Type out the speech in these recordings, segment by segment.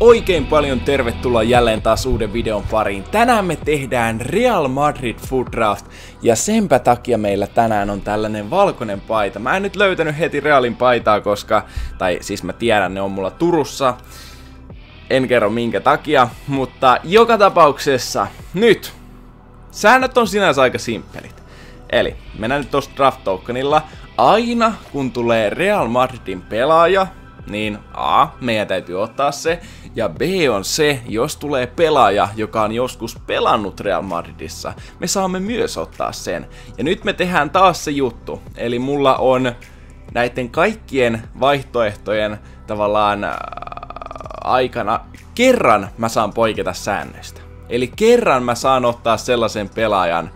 Oikein paljon tervetuloa jälleen taas uuden videon pariin. Tänään me tehdään Real Madrid Food Draft ja senpä takia meillä tänään on tällainen valkoinen paita. Mä en nyt löytänyt heti Realin paitaa, koska, tai siis mä tiedän, ne on mulla Turussa. En kerro minkä takia, mutta joka tapauksessa nyt säännöt on sinänsä aika simppelit. Eli mennään nyt tosta draft tokenilla. Aina kun tulee Real Madridin pelaaja, niin A, meidän täytyy ottaa se, ja B on se, jos tulee pelaaja, joka on joskus pelannut Real Madridissa, me saamme myös ottaa sen. Ja nyt me tehdään taas se juttu, eli mulla on näiden kaikkien vaihtoehtojen tavallaan aikana kerran mä saan poiketa säännöistä. Eli kerran mä saan ottaa sellaisen pelaajan,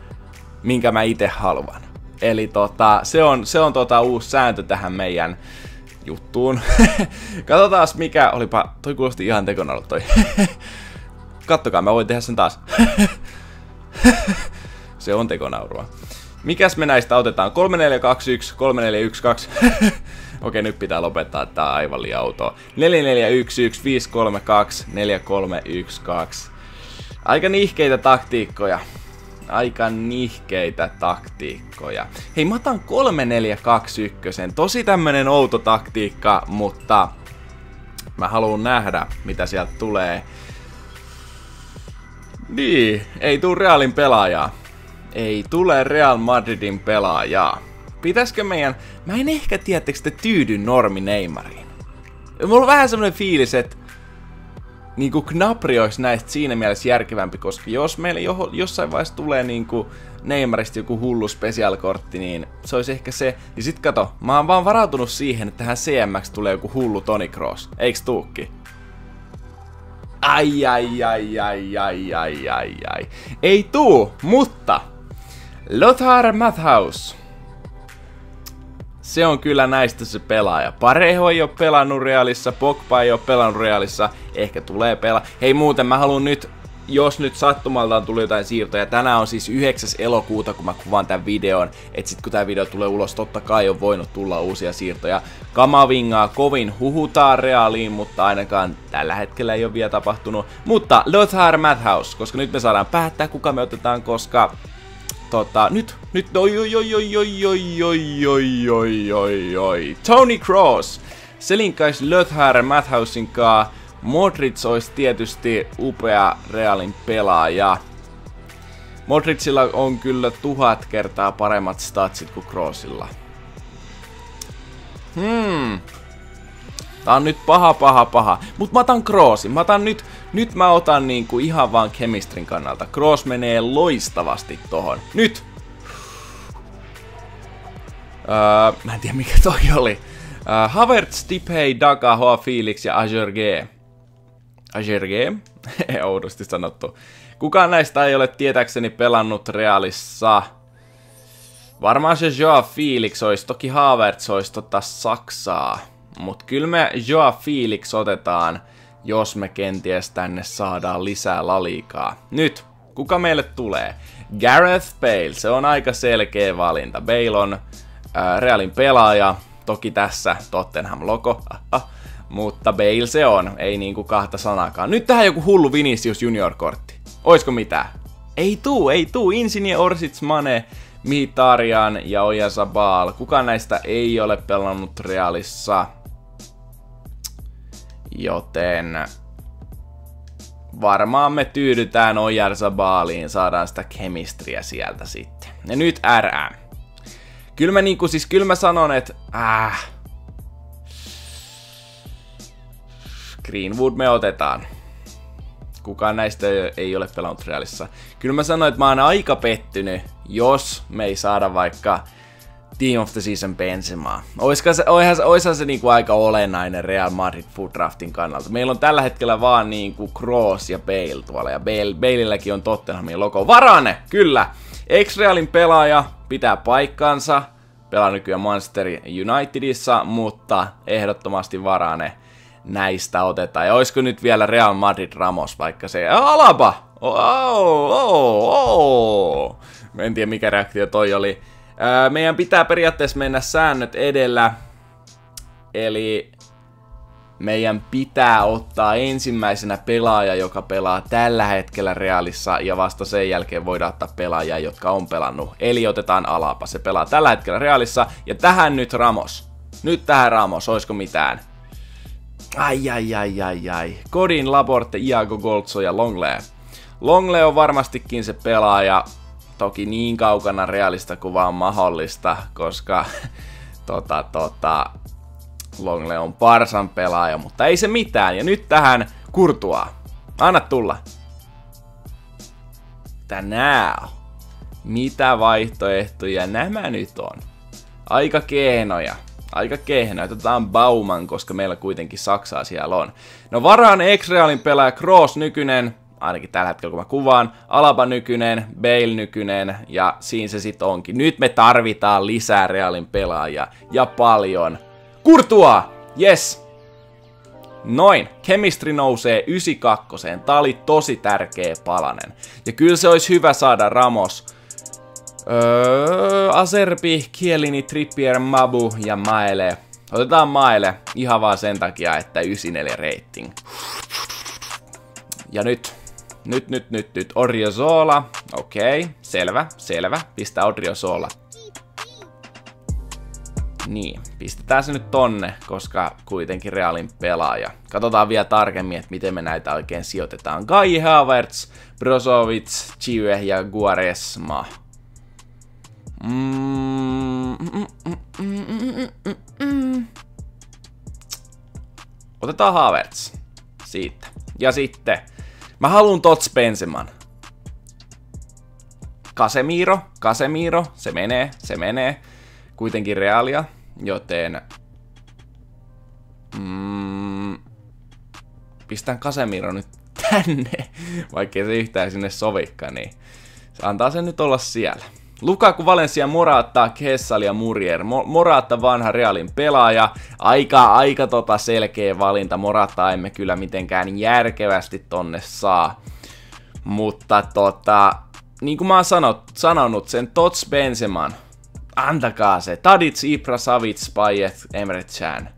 minkä mä itse haluan. Eli se on uusi sääntö tähän meidän juttuun. Katsotaas mikä, olipa, toi kuulosti ihan tekonalta toi. Kattokaa, mä voin tehdä sen taas. Se on tekonaurua. Mikäs me näistä otetaan? 3421, 3412. Okei, nyt pitää lopettaa tää aivan liian outoa. 4411, 532, 4312. Aika nihkeitä taktiikkoja. Hei, mä otan 3-4-2-1. Tosi tämmönen outo taktiikka, mutta mä haluan nähdä, mitä sieltä tulee. Niin, ei tuu Realin pelaajaa. Ei tule Real Madridin pelaajaa. Pitäisikö meidän... Mä en ehkä tiedä, että tyydy normi Neymariin. Mulla on vähän semmonen fiilis, että niinku Gnabry olisi näistä siinä mielessä järkevämpi, koska jos meillä jossain vaiheessa tulee niinku Neymarista joku hullu special-kortti, niin se olisi ehkä se. Ja sit kato, mä oon vaan varautunut siihen, että tähän CMX tulee joku hullu Toni Kroos. Eiks tuukki? Ai. Ei tuu, mutta Lothar Matthäus. Se on kyllä näistä se pelaaja. Pareho ei oo pelannut Realissa, Pogba ei oo pelannut Realissa, ehkä tulee pelaa. Hei muuten mä haluan nyt, jos nyt sattumaltaan tuli jotain siirtoja, tänään on siis 9. elokuuta kun mä kuvaan tämän videon, et sit kun tää video tulee ulos, totta kai on voinut tulla uusia siirtoja. Kamavingaa kovin huhutaan Realiin, mutta ainakaan tällä hetkellä ei oo vielä tapahtunut. Mutta Lothar Matthäus, koska nyt me saadaan päättää kuka me otetaan, koska... Nyt, Toni Kroos! Se linkkaisi Lothar Matthäusin kaa. Modrić olisi tietysti upea Realin pelaaja. Modrićilla on kyllä 1000 kertaa paremmat statsit kuin Kroosilla. Tää on nyt paha. Mut mä otan Kroosin. Mä otan nyt mä otan niinku ihan vaan chemistrin kannalta. Kroos menee loistavasti tohon. Nyt! Mä en tiedä mikä toi oli. Havertz, Depay, Daka, João Félix ja Ajerge. Ajerge? Oudosti sanottu. Kukaan näistä ei ole tietääkseni pelannut Realissa. Varmaan se João Félix olisi, toki Havertz olisi Saksaa. Mut kyllä me João Félix otetaan, jos me kenties tänne saadaan lisää laliikaa. Nyt, kuka meille tulee? Gareth Bale, se on aika selkeä valinta. Bale on Realin pelaaja, toki tässä Tottenham-logo, mutta Bale se on, ei niinku kahta sanakaan. Nyt tähän joku hullu Vinícius Junior-kortti. Oisko mitään? Ei tuu, Insigne, Orsic, Mane, Mkhitaryan ja Oyarzabal. Kukaan näistä ei ole pelannut Realissa. Joten varmaan me tyydytään Oyarzabaliin, saadaan sitä kemistriä sieltä sitten. Ja nyt RM. Kyllä mä niinku, siis kyllä mä sanon, että Greenwood me otetaan. Kukaan näistä ei ole pelannut Realissa. Kyllä mä sanoin, että mä oon aika pettynyt, jos me ei saada vaikka Team of the Season Benzemaa. Oishan se niinku aika olennainen Real Madrid Food Draftin kannalta. Meillä on tällä hetkellä vaan niinku Kroos ja Bale tuolla. Ja Baleilläkin on Tottenhamin logo. Varane! Kyllä! Ex-Realin pelaaja pitää paikkansa. Pelaa nykyään Manchester Unitedissa, mutta ehdottomasti Varane. Näistä otetaan. Ja olisiko nyt vielä Real Madrid Ramos, vaikka se... Alaba! Mä en tiedä mikä reaktio toi oli. Meidän pitää periaatteessa mennä säännöt edellä. Eli meidän pitää ottaa ensimmäisenä pelaaja, joka pelaa tällä hetkellä Realissa, ja vasta sen jälkeen voidaan ottaa pelaajia, jotka on pelannut. Eli otetaan Alaba, se pelaa tällä hetkellä Realissa, ja tähän nyt Ramos. Nyt tähän Ramos, oisko mitään? Ai. Godin, Laporte, Iago, Goltso ja Longley. Longley on varmastikin se pelaaja, toki niin kaukana Realista kuin vaan mahdollista, koska Longley on Barsan pelaaja, mutta ei se mitään. Ja nyt tähän Courtois. Anna tulla. Tänään. Mitä vaihtoehtoja nämä nyt on? Aika kehnoja. Aika kehnoja. Otetaan Bauman, koska meillä kuitenkin Saksaa siellä on. No Varaan X-Realin pelaaja Kroos nykyinen. Ainakin tällä hetkellä, kun mä kuvaan. Alaba nykyinen, Bale nykyinen, ja siinä se sit onkin. Nyt me tarvitaan lisää Realin pelaajia, ja paljon. Courtois! Yes! Noin. Chemistry nousee 92. Tää oli tosi tärkeä palanen. Ja kyllä se olisi hyvä saada Ramos. Acerbi, Kielini, Trippier, Mabu ja Maele. Otetaan Maele ihan vaan sen takia, että 94 rating. Ja nyt. Odriozola. Okei. Selvä. Pistää Odriozola. Niin, pistetään se nyt tonne, koska kuitenkin Realin pelaaja. Katsotaan vielä tarkemmin, että miten me näitä oikein sijoitetaan. Kai Havertz, Brozovic, Chive ja Guaresma. Otetaan Havertz. Siitä. Ja sitten, mä haluun Tots Benzeman. Casemiro, se menee. Kuitenkin Realia, joten pistän Casemiro nyt tänne, vaikkei se yhtään sinne sovikka, niin se antaa sen nyt olla siellä. Lukaku, Valencia, Morata, Kessal ja Murier. Morata vanha Realin pelaaja. Aika selkeä valinta. Morata emme kyllä mitenkään järkevästi tonne saa. Mutta niin kuin mä oon sanonut, sen Tots Benzeman. Antakaa se. Tadic, Ibra, Savic, Payet, Emre Can.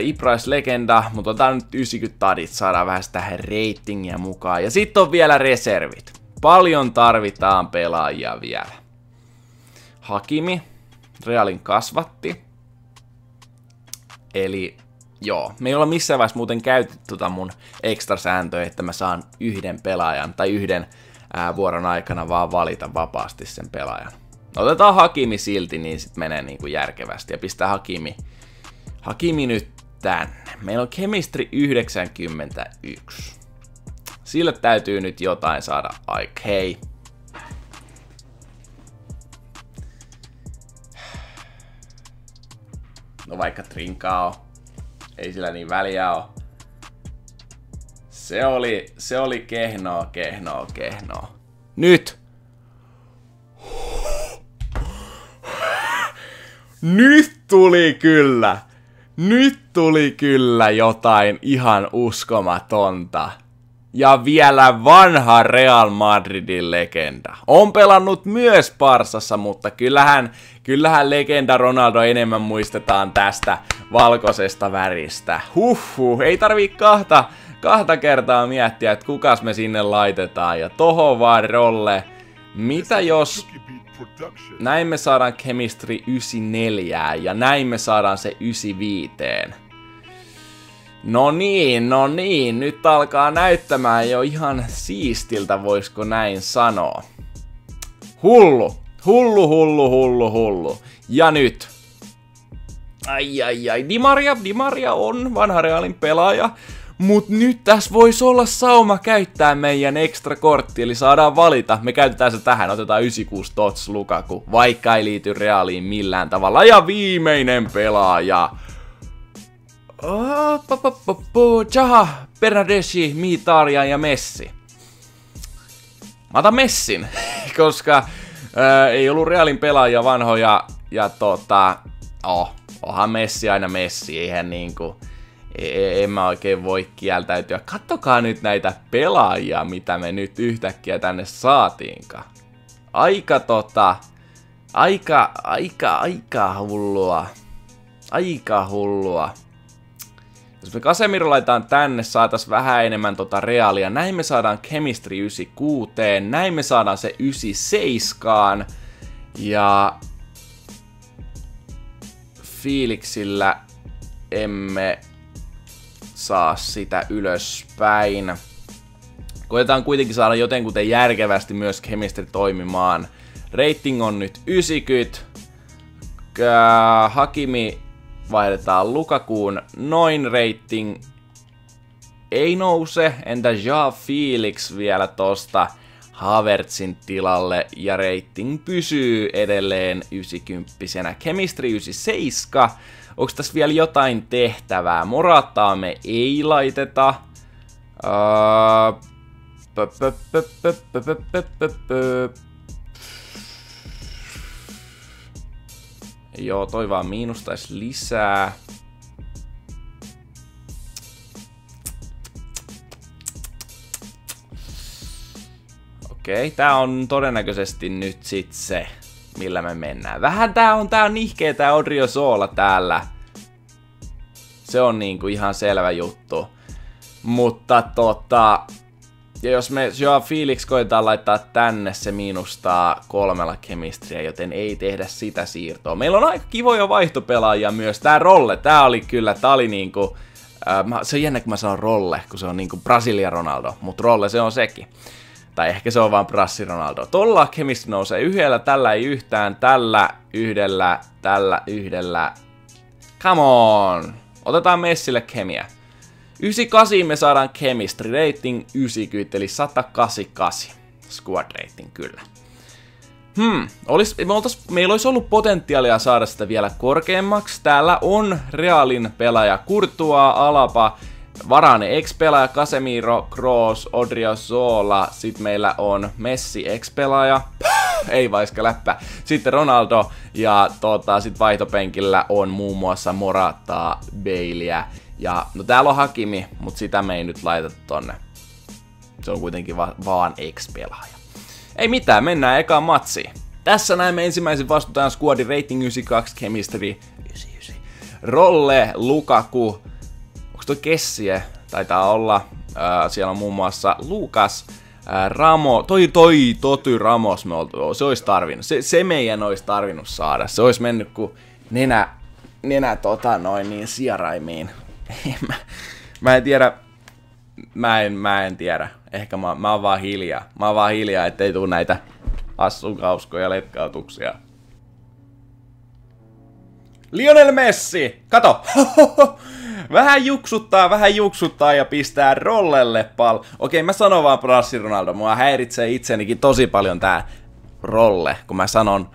Ibrais legenda, mutta otetaan nyt 90 Tadic, saadaan vähän sitä ratingia mukaan. Ja sitten on vielä reservit. Paljon tarvitaan pelaajia vielä. Hakimi, Realin kasvatti. Eli joo, me ei olla missään vaiheessa muuten käytetty mun ekstra sääntöä, että mä saan yhden pelaajan tai yhden vuoron aikana vaan valita vapaasti sen pelaajan. Otetaan Hakimi silti, niin sit menee niinku järkevästi. Ja pistää Hakimi nyt tänne. Meillä on chemistry 91. Sillä täytyy nyt jotain saada aikaan. Hei. No vaikka Trinkaa on. Ei sillä niin väliä oo. Se oli kehnoa. Nyt! Nyt tuli kyllä jotain ihan uskomatonta. Ja vielä vanha Real Madridin legenda. On pelannut myös Barsassa, mutta kyllähän legenda Ronaldo enemmän muistetaan tästä valkoisesta väristä. Huhhuh, ei tarvii kahta kertaa miettiä, että kukas me sinne laitetaan. Ja toho vaan rolle. Mitä jos... Näin me saadaan chemistry 94 ja näin me saadaan se 95. No niin. Nyt alkaa näyttämään jo ihan siistiltä, voisiko näin sanoa. Hullu. Ja nyt. Ai. Di Maria on vanha Realin pelaaja. Mut nyt tässä voisi olla sauma käyttää meidän ekstra kortti, eli saadaan valita. Me käytetään se tähän, otetaan 96 Tots Lukaku, vaikka ei liity Realiin millään tavalla. Ja viimeinen pelaaja. Jaha, Bernadeschi, Mkhitaryan ja Messi. Mä otan Messin, koska ei ollut Realin pelaajia vanhoja. Ja onhan Messi aina Messi, eihän niinku... En mä oikein voi kieltäytyä. Kattokaa nyt näitä pelaajia, mitä me nyt yhtäkkiä tänne saatiinkaan. Aika hullua. Aika hullua. Jos me Casemiro laitetaan tänne, saatais vähän enemmän Realia. Näin me saadaan Chemistry 96, näin me saadaan se 97. Ja fiiliksillä emme saa sitä ylöspäin. Koitetaan kuitenkin saada jotenkuten järkevästi myös Chemistry toimimaan. Rating on nyt 90. Hakimi vaihdetaan Lukakuun, noin rating ei nouse. Entä Joao Felix vielä tosta Havertzin tilalle ja rating pysyy edelleen 90. Chemistry 97. Onko tässä vielä jotain tehtävää? Morataa me ei laiteta. Joo, toi vaan miinustais lisää. Okei, tää on todennäköisesti nyt sit se, millä me mennään. Vähän tää on ihkeä tää Odriozola täällä. Se on niinku ihan selvä juttu. Mutta ja jos me Joao Felix koetaan laittaa tänne, se miinustaa 3 chemistryä, joten ei tehdä sitä siirtoa. Meillä on aika kivoja vaihtopelaajia myös. Tää Rolle, tää oli niinku... se on jännä, kun mä sanon Rolle, kun se on niinku Brasilia Ronaldo, mut Rolle se on sekin. Tai ehkä se on vaan Brassi Ronaldo. Tolla chemistry nousee yhdellä, tällä ei yhtään, tällä yhdellä, tällä yhdellä. Come on! Otetaan Messille kemiä. 98 me saadaan chemistry rating 90, eli 188 squad rating kyllä. Meillä olisi ollut potentiaalia saada sitä vielä korkeammaksi. Täällä on Realin pelaaja Courtois, Alaba, Varane ex-pelaaja, Casemiro, Kroos, Odriozola. Sitten meillä on Messi ex-pelaaja. Ei vaiska läppä. Sitten Ronaldo ja sit vaihtopenkillä on muun muassa Morataa, Baleä. Ja, no täällä on Hakimi, mutta sitä me ei nyt laiteta tonne. Se on kuitenkin vaan ex-pelaaja. Ei mitään, mennään ekaan matsiin. Tässä näemme ensimmäisen vastustajan skuadin rating 92, chemistry 99. Rolle, Lukaku. Onko toi Kessie? Taitaa olla. Siellä on muun muassa Lukas, Ramo. Toty Ramos me oltu. Se olisi tarvinnut. Se meidän olisi tarvinnut saada. Se olisi mennyt kuin nenä sieraimiin. Mä en tiedä. Mä en tiedä. Ehkä mä oon vaan hiljaa. Mä oon vaan hiljaa, ettei tuu näitä assukauskoja letkautuksia. Lionel Messi! Kato! Vähän juksuttaa ja pistää Rollelle pal. Okei, mä sanon vaan Brassi Ronaldo. Mua häiritsee itsenikin tosi paljon tää Rolle, kun mä sanon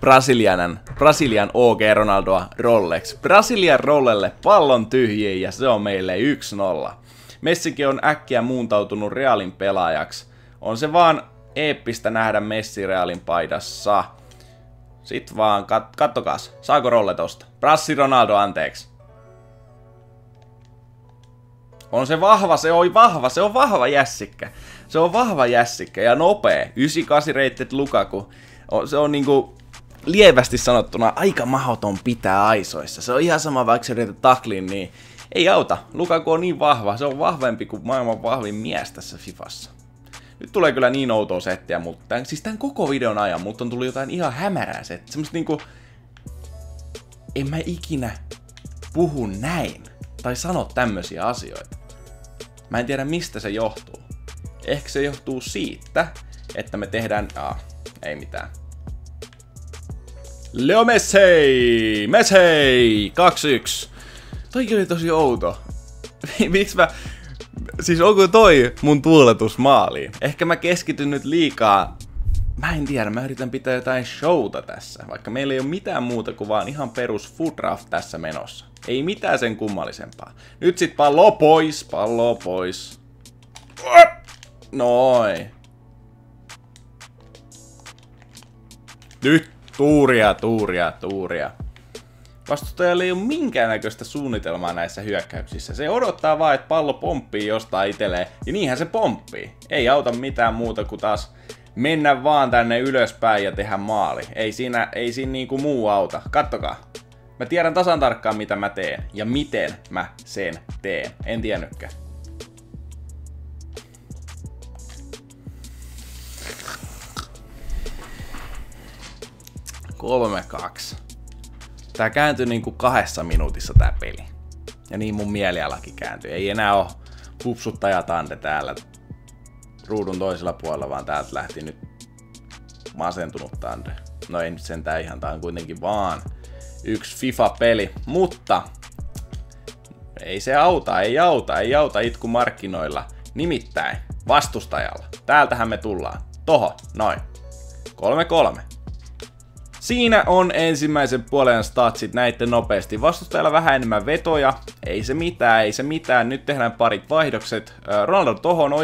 Brasilian OG Ronaldoa Rolleksi. Brasilian Rollelle pallon tyhjiin ja se on meille 1-0. Messikin on äkkiä muuntautunut Realin pelaajaksi. On se vaan eeppistä nähdä Messi Realin paidassa. Sit vaan, kattokaas, saako Rolle tosta? Brassi Ronaldo, anteeksi. On se vahva, se on vahva jässikkä ja nopee. 98 reittet Lukaku. Se on niinku lievästi sanottuna aika mahdoton pitää aisoissa. Se on ihan sama, vaikka se yritetään taklin, niin ei auta. Lukaku on niin vahva, se on vahvempi kuin maailman vahvin mies tässä Fifassa. Nyt tulee kyllä niin outoa settiä, mutta tämän koko videon ajan mutta on tullut jotain ihan hämärää settiä. Semmosta niinku, en mä ikinä puhu näin tai sano tämmösiä asioita. Mä en tiedä, mistä se johtuu. Ehkä se johtuu siitä, että me tehdään... ei mitään. Leo Messi! Messi! 2-1. Toi oli tosi outo. Miksi mä... Siis onko toi mun tuuletus maaliin? Ehkä mä keskityn nyt liikaa. Mä en tiedä, mä yritän pitää jotain showta tässä. Vaikka meillä ei ole mitään muuta kuin vaan ihan perus foodraft tässä menossa. Ei mitään sen kummallisempaa. Nyt sit pallo pois. Noin. Nyt. Tuuria. Vastustajalla ei ole minkäännäköistä suunnitelmaa näissä hyökkäyksissä. Se odottaa vaan, että pallo pomppii jostain itselleen. Ja niinhän se pomppii. Ei auta mitään muuta kuin taas mennä vaan tänne ylöspäin ja tehdä maali. Ei siinä niinku muu auta. Kattokaa. Mä tiedän tasan tarkkaan, mitä mä teen ja miten mä sen teen. En tiennytkään. Kolme, kaksi. Tää kääntyi niinku 2 minuutissa tää peli. Ja niin mun mielialakin kääntyi. Ei enää oo hupsuttajatante täällä ruudun toisella puolella, vaan täältä lähti nyt masentunut tante. No ei nyt sentään ihan, tää on kuitenkin vaan yksi FIFA-peli, mutta ei se auta, ei auta itkumarkkinoilla. Nimittäin vastustajalla. Täältähän me tullaan. Toho, noin. 3-3. Siinä on ensimmäisen puolen statsit, näitte nopeasti. Vastustajalla vähän enemmän vetoja, ei se mitään, nyt tehdään parit vaihdokset. Ronaldo tohon,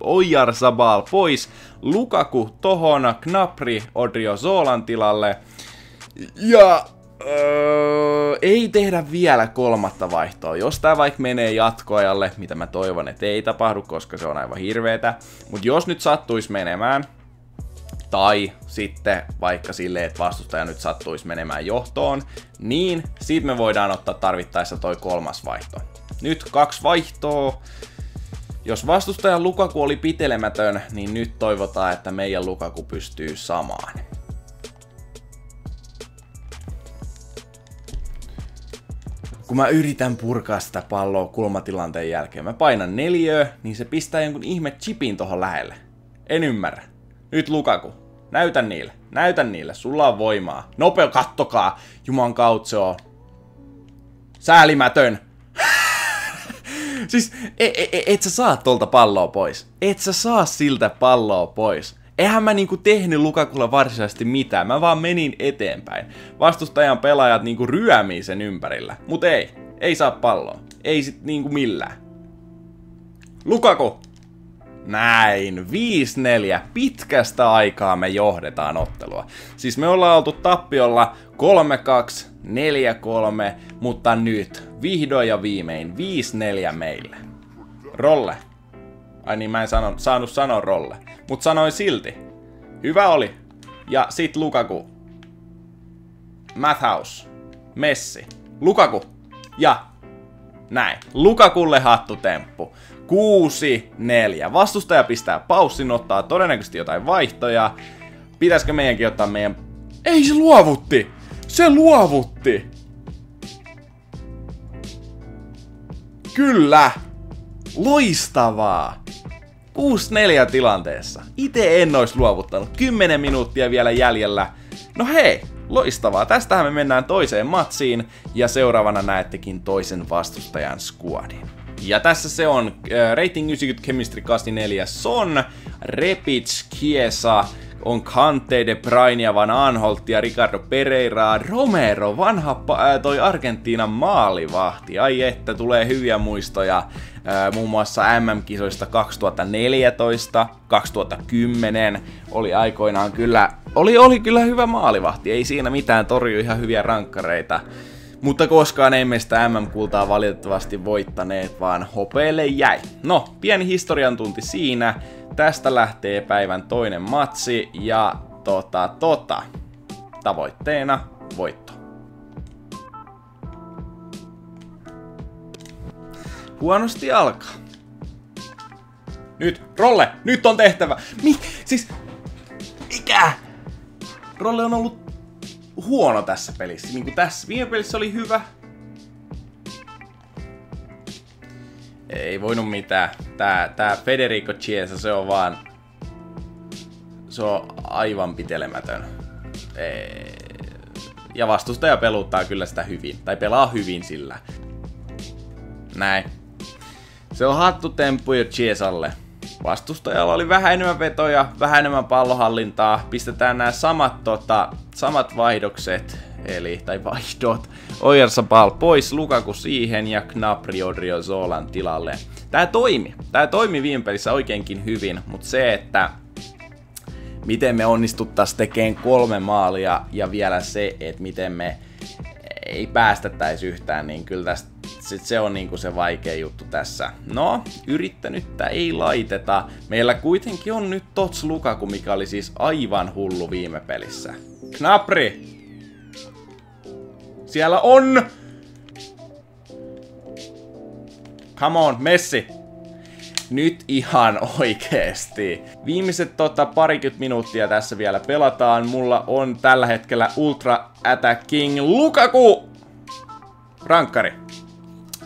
Oyarzabal pois, Lukaku tohon, Knapri Odriozolan tilalle. Ja ei tehdä vielä kolmatta vaihtoa. Jos tää vaikka menee jatkoajalle, mitä mä toivon, että ei tapahdu, koska se on aivan hirveetä. Mut jos nyt sattuisi menemään, tai sitten vaikka silleen, että vastustaja nyt sattuisi menemään johtoon, niin siitä me voidaan ottaa tarvittaessa toi kolmas vaihto. Nyt 2 vaihtoa. Jos vastustajan Lukaku oli pitelemätön, niin nyt toivotaan, että meidän Lukaku pystyy samaan. Kun mä yritän purkaa sitä palloa kulmatilanteen jälkeen, mä painan 4, niin se pistää jonkun ihme chipin tohon lähelle. En ymmärrä. Nyt Lukaku, näytä niille, sulla on voimaa. Nopea, kattokaa, juman kautta se on säälimätön. Siis, et sä saa tolta palloa pois, et sä saa siltä palloa pois. Eihän mä niinku tehnyt Lukakulla varsinaisesti mitään, mä vaan menin eteenpäin. Vastustajan pelaajat niinku ryömii sen ympärillä, mut ei saa palloa, ei sit niinku millään. Lukaku! Näin, 5-4. Pitkästä aikaa me johdetaan ottelua. Siis me ollaan oltu tappiolla 3-2, 4-3, mutta nyt vihdoin ja viimein 5-4 meille. Rolle. Ai niin, mä en saanut sanoa Rolle, mut sanoin silti. Hyvä oli. Ja sit Lukaku. Matthäus. Messi. Lukaku. Ja näin. Lukakulle hattutemppu. 6-4. Vastustaja pistää paussin, ottaa todennäköisesti jotain vaihtoja. Pitäisikö meidänkin ottaa meidän... Ei, se luovutti! Se luovutti! Kyllä! Loistavaa! 6-4 tilanteessa. Itse en ois luovuttanut. 10 minuuttia vielä jäljellä. No hei! Loistavaa! Tästähän me mennään toiseen matsiin. Ja seuraavana näettekin toisen vastustajan skuadin. Ja tässä se on rating 90, chemistry 84, Son, Repic, Chiesa, on Kante, De Bruyne, Van Aanholtia, Ricardo Pereira, Romero, vanha toi Argentiinan maalivahti. Ai että, tulee hyviä muistoja muun muassa MM-kisoista 2014, 2010, oli aikoinaan kyllä, oli kyllä hyvä maalivahti, ei siinä mitään, torjui ihan hyviä rankkareita. Mutta koskaan emme sitä MM-kultaa valitettavasti voittaneet, vaan hopeelle jäi. No, pieni historian tunti siinä. Tästä lähtee päivän toinen matsi ja tavoitteena voitto. Huonosti alkaa. Nyt, Rolle! Nyt on tehtävä! Siis... Mikä? Rolle on ollut... huono tässä pelissä, niinku tässä viime pelissä oli hyvä. Ei voinut mitään. Tää Federico Chiesa, se on aivan pitelemätön. Ja vastustaja peluttaa kyllä sitä hyvin, tai pelaa hyvin sillä. Näin. Se on hattutemppu jo Chiesalle. Vastustajalla oli vähän enemmän vetoja, vähän enemmän pallohallintaa. Pistetään nämä samat vaihdokset, vaihdot. Oyarzabal pois, Lukaku siihen ja Knapri Odriozolan tilalle. Tää toimi viime pelissä oikeinkin hyvin, mutta se, että miten me onnistuttais tekemään 3 maalia ja vielä se, että miten me ei päästettäisi yhtään, niin kyllä tästä se on niinku se vaikea juttu tässä. No, yrittänyttä ei laiteta. Meillä kuitenkin on nyt Tots Lukaku, mikä oli siis aivan hullu viime pelissä. Knapri! Siellä on! Come on, Messi! Nyt ihan oikeesti. Viimeiset parikymmentä minuuttia tässä vielä pelataan. Mulla on tällä hetkellä Ultra Attacking Lukaku! Rankkari.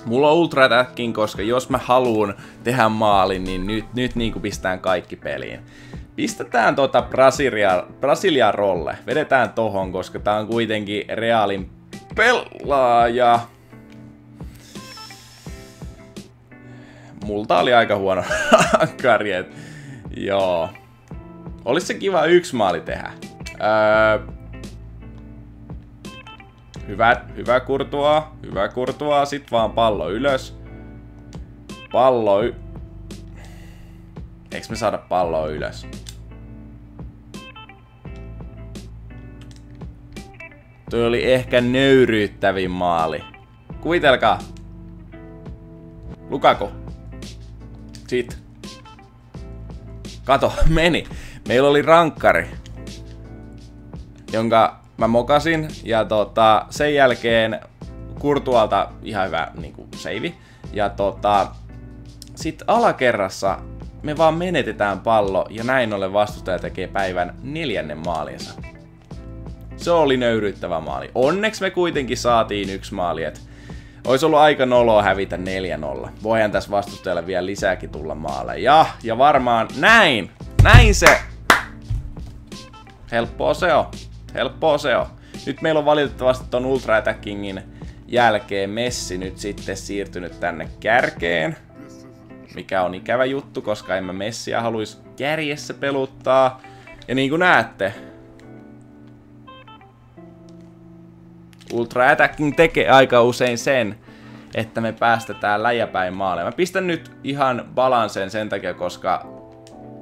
Mulla on Ultra Attacking, koska jos mä haluun tehdä maalin, niin nyt niinku pistään kaikki peliin. Pistetään Brasilian rolle. Vedetään tohon, koska tää on kuitenkin Realin pelaaja. Multa oli aika huono rankkari. Joo. Olis se kiva yksi maali tehdä. Hyvä Courtois. Hyvä Courtois. Sit vaan pallo ylös. Eiks me saada palloa ylös? Tuo oli ehkä nöyryyttävin maali. Kuvitelkaa. Lukaku. Sit. Kato, meni. Meillä oli rankkari, jonka mä mokasin, ja sen jälkeen Courtoisilta ihan hyvä niinku seivi. Ja sit alakerrassa me vaan menetetään pallo, ja näin ollen vastustaja tekee päivän 4. maalinsa. Se oli nöyryyttävä maali. Onneksi me kuitenkin saatiin yksi maali, et ois ollut aika noloa hävitä 4-0. Voihan tässä vastustajalle vielä lisääkin tulla maalle. Ja varmaan näin! Näin se! Helppoa se on. Helppoa se on. Nyt meillä on valitettavasti ton Ultra Attackingin jälkeen Messi nyt sitten siirtynyt tänne kärkeen. Mikä on ikävä juttu, koska en mä Messiä haluis kärjessä peluttaa. Ja niin kuin näette, Ultra Attacking tekee aika usein sen, että me päästetään läjäpäin maalle. Mä pistän nyt ihan balanseen sen takia, koska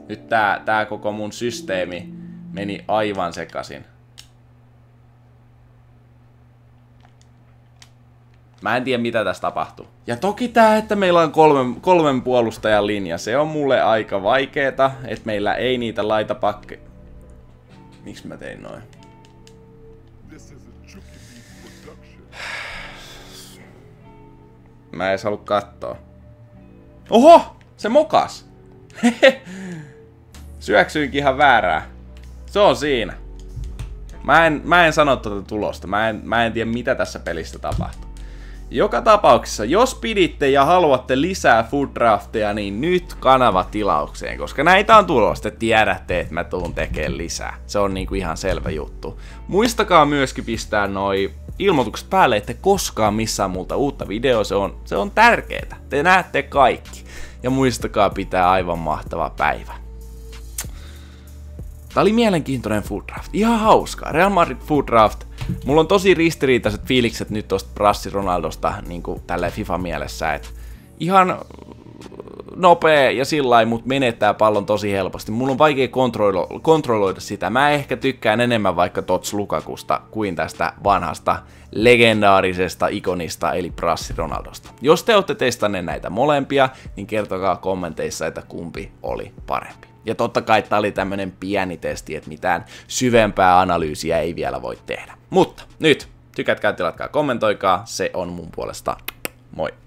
nyt tää koko mun systeemi meni aivan sekasin. Mä en tiedä, mitä tässä tapahtuu. Ja toki tää, että meillä on kolmen puolustajan linja, se on mulle aika vaikeeta, että meillä ei niitä laitapakkeja. Miksi mä tein noin? Mä en edes halua kattoo. Oho! Se mokas! Syöksyinkin ihan väärää. Se on siinä. Mä en sano tuota tulosta. Mä en tiedä, mitä tässä pelissä tapahtuu. Joka tapauksessa, jos piditte ja haluatte lisää Food Drafteja, niin nyt kanava tilaukseen, koska näitä on tulossa. Te tiedätte, että mä tuun tekemään lisää. Se on niinku ihan selvä juttu. Muistakaa myöskin pistää noi ilmoitukset päälle, ette koskaan missään multa uutta videoa. Se on tärkeetä. Te näette kaikki. Ja muistakaa pitää aivan mahtava päivä. Tää oli mielenkiintoinen Food Draft. Ihan hauskaa. Real Madrid Food Draft. Mulla on tosi ristiriitaiset fiilikset nyt tosta Brassi Ronaldosta, niinku tälleen FIFA-mielessä, et ihan nopea ja sillain, mut menettää pallon tosi helposti. Mulla on vaikea kontrolloida sitä. Mä ehkä tykkään enemmän vaikka Tots Lukakusta kuin tästä vanhasta legendaarisesta ikonista, eli Brassi Ronaldosta. Jos te olette testanneet näitä molempia, niin kertokaa kommenteissa, että kumpi oli parempi. Ja totta kai tää oli tämmönen pieni testi, että mitään syvempää analyysiä ei vielä voi tehdä. Mutta nyt, tykätkää, tilatkaa, kommentoikaa, se on mun puolesta moi!